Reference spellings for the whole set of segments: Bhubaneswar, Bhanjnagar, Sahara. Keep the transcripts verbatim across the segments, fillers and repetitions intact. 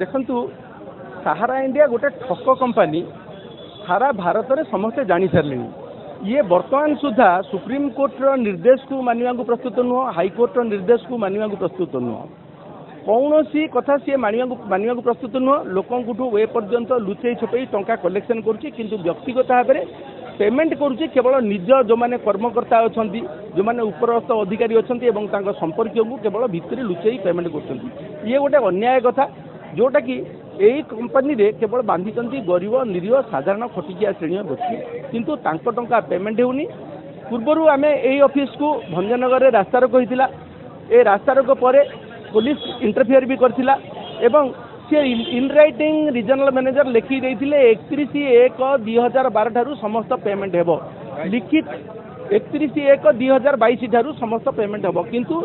देखु सहारा इंडिया गोटे ठक कंपानी सारा भारत में समस्ते जानी सारे ये बर्तमान सुधा सुप्रीम कोर्टर निर्देश को मानवा को प्रस्तुत नुह हाईकोर्टर निर्देश को मानवा को प्रस्तुत नुह कौन सी कथा सी मानवा को प्रस्तुत नुह लोकंठू ए पर्यंत लुचई छपई टंका कलेक्शन करूँ व्यक्तिगत भाव में पेमेंट करुच्चे केवल निज जो माने कर्मकर्ता अच्छा जो माने उपरस्थ अधिकारी अच्छा संपर्क को केवल भितर लुचई पेमेंट करें गोटे अन्याय कथा जोटा कि यही कंपनी रे केवल बांधि गरीब निरीह साधारण खटिकिया श्रेणी व्यक्ति किंतु तांको टंका पेमेंट होनी पूर्वर आम यही ऑफिस को भंजनगर रे रास्तारोको होइतिला ए रास्तारोको पर पुलिस इंटरफियर भी करथिला एवं सी इन राइटिंग रीजनल मैनेजर लिखी देइथिले एकतीस एक दो हज़ार बारह ठारू समस्त पेमेंट हेबो लिखित एकतीस एक दो हज़ार बाईस ठारू समस्त पेमेंट हेबो किंतु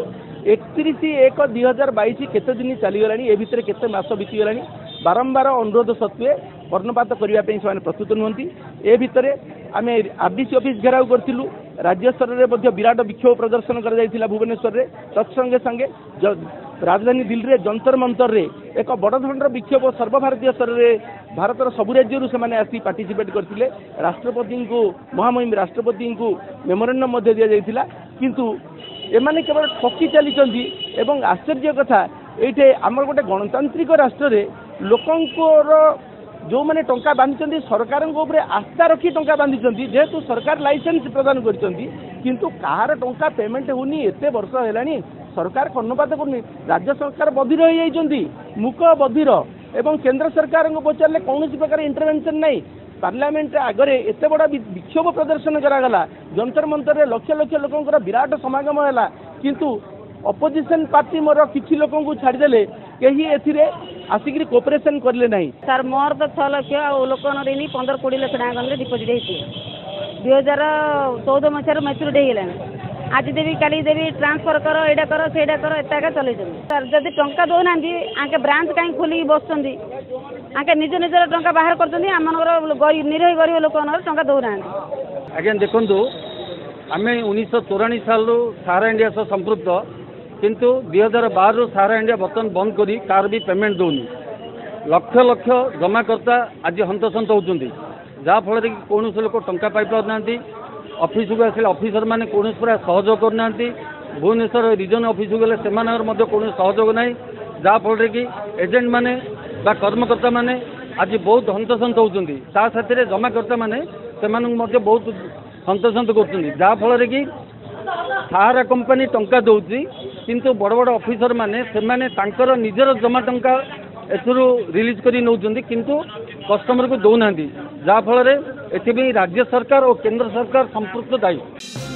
एकतीस एक दो हज़ार बाईस केते दिन चलीगला ए भितर केते मास बीतीगला बारंबार अनुरोध सत्वे वर्णपात करने से प्रस्तुत नुहति ए भितर आम आरडीसी ऑफिस घेराव करूँ राज्य स्तर में विराट विक्षोभ प्रदर्शन कर भुवनेश्वर में तत्संगे संगे राजधानी दिल्ली में जंतर मंतर में एक बड़ धरण विक्षोभ सर्वभारतीय स्तर में भारतर सबु राज्य से आसी पार्टिसिपेट करते राष्ट्रपति को महामहिम राष्ट्रपति को मेमोरेंडम दि जा किंतु एमाने केवल ठकी चली एवं आश्चर्य कथा ये आमर गोटे गणतांत्रिक राष्ट्र में लोकंर जो मैंने टंका बांधि सरकार आस्था रखी टंका बांधि जेहेतु सरकार लाइसेंस प्रदान किंतु कार टंका पेमेंट होनी एते वर्ष है सरकार कर्णपात करनी राज्य सरकार बधिर हो जाती मुक बधिर एवं केंद्र सरकार को पचारे कौन प्रकार इंटरवेंशन नहीं पार्लियामेंट आगे एत बड़ा विक्षोभ प्रदर्शन कराला जंतर मंतर में लक्ष लक्ष लोक विराट समागम है किंतु अपोजिशन पार्टी मोर किसी लोक छाड़देले कहीं ए आसिक कोपरेसन करें ना सर मोर तो छः लक्ष आकन ऋणी पंद्रह कोड़े लक्ष टाँग डिपोजिट होती दुई हजार चौदह मसीह मेच्यूरीट होगा आज देवी का देवी ट्रांसफर कर यहाँ कर से कर एटाक चल सर जब टंका दौना आंके ब्रांच कहीं खोलिक बस आंके निज निजर टंका बाहर कर निरीह गरीब लोक टंका दौना आज्ञा देखु आम उन्नीस चौराणी सालू सारा इंडिया सह संपृक्त किंतु दुई हजार बार रु सारा इंडिया बर्तमान बंद करी कार भी पेमेंट दौनी लक्ष लक्ष जमाकर्ता आज हंतसंत होती जहाँफल कि कौन लोक टंका पाईपारना अफिस को आस अफिसर मैंने कौन प्रकार सहयोग करना भुवनेश्वर रिजन अफिस को गले से कौन सहयोग ना जहाँफल कि एजेंट मैंने कर्मकर्ता मैंने आज बहुत हंतसंत होती साथ जमाकर्ता मैंने से बहुत हंतसंत कर कि सहारा कंपनी टंका दौर किंतु बड़ बड़ ऑफिसर माने सेमाने तांकर निजर जमा टंका एथुरु रिलीज करी नौजंती किंतु कस्टमर को दौना जहाँफल राज्य सरकार और केंद्र सरकार संपृक्त दायी।